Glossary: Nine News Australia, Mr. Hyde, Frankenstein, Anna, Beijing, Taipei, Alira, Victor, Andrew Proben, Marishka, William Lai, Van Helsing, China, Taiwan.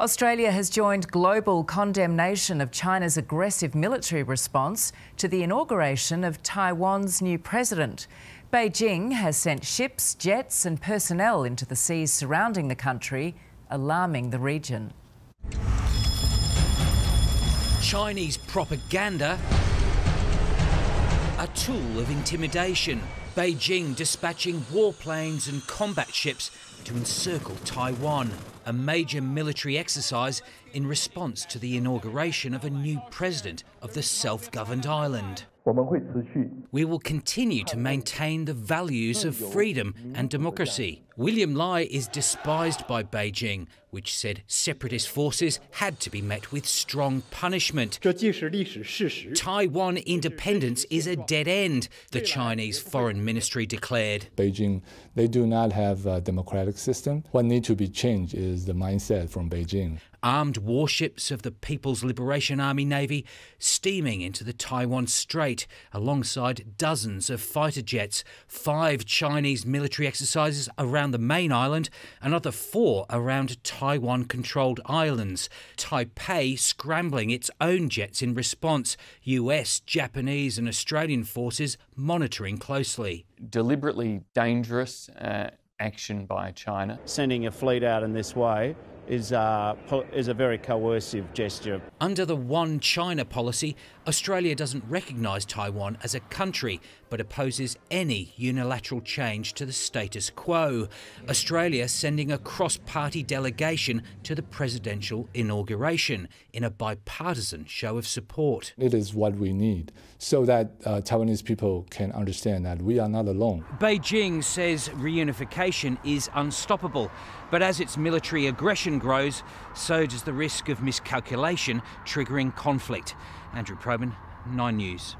Australia has joined global condemnation of China's aggressive military response to the inauguration of Taiwan's new president. Beijing has sent ships, jets and personnel into the seas surrounding the country, alarming the region. Chinese propaganda, a tool of intimidation. Beijing dispatching warplanes and combat ships to encircle Taiwan, a major military exercise in response to the inauguration of a new president of the self-governed island. We will continue to maintain the values of freedom and democracy. William Lai is despised by Beijing, which said separatist forces had to be met with strong punishment. Taiwan independence is a dead end, the Chinese Foreign Ministry declared. Beijing, they do not have a democratic system. What needs to be changed is the mindset from Beijing. Armed warships of the People's Liberation Army Navy steaming into the Taiwan Strait alongside dozens of fighter jets, 5 Chinese military exercises around the main island, another 4 around Taiwan-controlled islands. Taipei scrambling its own jets in response, US, Japanese and Australian forces monitoring closely. Deliberately dangerous action by China. Sending a fleet out in this way is a very coercive gesture. Under the One China policy, Australia doesn't recognise Taiwan as a country, but opposes any unilateral change to the status quo. Australia sending a cross-party delegation to the presidential inauguration in a bipartisan show of support. It is what we need so that Taiwanese people can understand that we are not alone. Beijing says reunification is unstoppable, but as its military aggression grows, so does the risk of miscalculation triggering conflict. Andrew Proben, Nine News.